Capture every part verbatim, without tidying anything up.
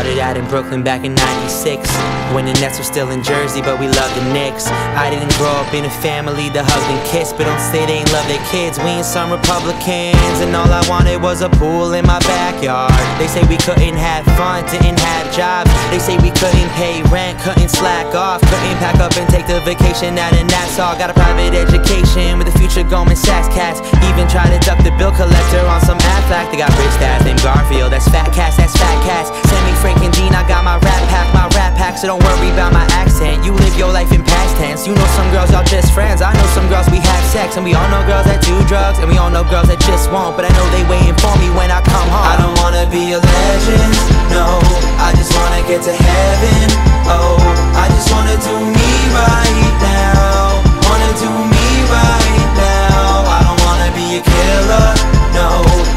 Started out in Brooklyn back in ninety-six, when the Nets were still in Jersey, but we loved the Knicks. I didn't grow up in a family that hugged and kissed, but don't say they ain't love their kids. We ain't some Republicans, and all I wanted was a pool in my backyard. They say we couldn't have fun, didn't have jobs. They say we couldn't pay rent, couldn't slack off, couldn't pack up and take the vacation out of Nassau. Got a private education with a future Goldman Sachs cats. Even tried to duck the bill collector on some Aflac. They got rich dads named Garfield. That's fat cats, that's fat cats. Send me Frank and Dean, I got my rap pack, my rap pack. So don't worry about my accent. You live your life in past tense. You know some girls, y'all just friends. I know some girls, we have sex. And we all know girls that do drugs, and we all know girls that just won't. But I know they waiting for me when I come home. I don't wanna be a legend, no. I just wanna get to heaven, oh. I just wanna do me right now. Wanna do me right now. I don't wanna be a killer, no.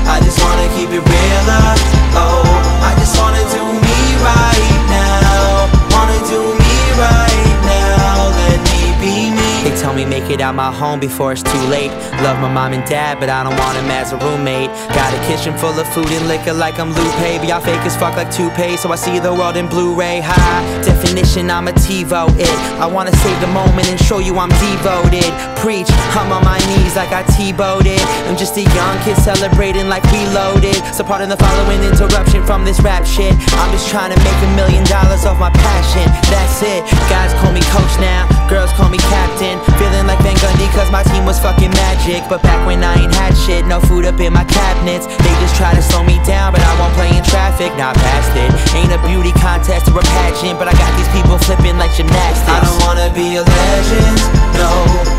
I just wanna keep it realer, oh. I just wanna do me right now. Wanna do me right now. Let me be me. They tell me make it out my home before it's too late. Love my mom and dad, but I don't want him as a roommate. Got a kitchen full of food and liquor like I'm Lupe. But y'all fake as fuck like toupee, so I see the world in Blu-ray. High definition, I'm a TiVo it. I wanna save the moment and show you I'm devoted. Preach, I'm on my knees like I T-bowed it. I'm just a young kid celebrating like we loaded. So pardon the following interruption from this rap shit. I'm just trying to make a million dollars off my passion, that's it. Guys call me coach now, girls call me captain. Feeling like Van Gundy cause my team was fucking magic. But back when I ain't had shit, no food up in my cabinets. They just try to slow me down, but I won't play in traffic. Not past it, ain't a beauty contest or a pageant. But I got these people flipping like gymnastics. I don't wanna be a legend, no.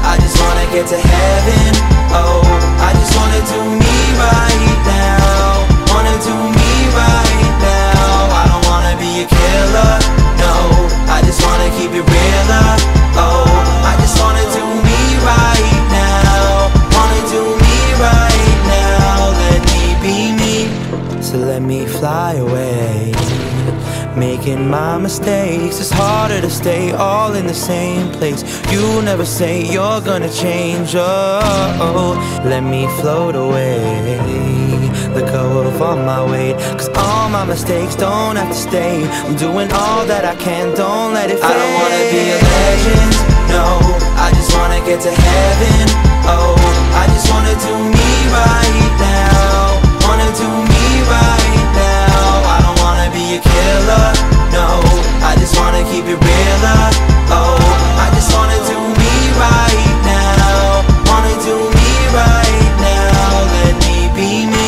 I just wanna get to heaven, oh. I just wanna do me right now. Wanna do me right now. I don't wanna be a killer, no. I just wanna keep it realer, oh. I just wanna do me right now. Wanna do me right now. Let me be me. So let me fly away. Making my mistakes, it's harder to stay all in the same place. You never say you're gonna change, oh, oh. Let me float away. Let go of all my weight, cause all my mistakes don't have to stay. I'm doing all that I can, don't let it fade. I don't wanna be a legend, no. I just wanna get to heaven, oh. I just wanna do me right now. Wanna do me right now. I don't wanna be a killer, no. I just wanna keep it realer, oh. I just wanna do me right now. Wanna do me right now. Let me be me.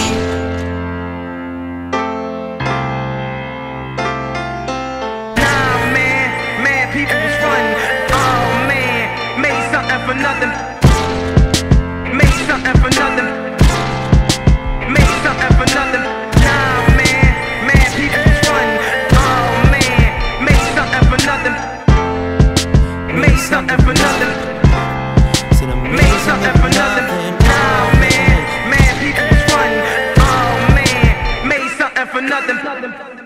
Nothing.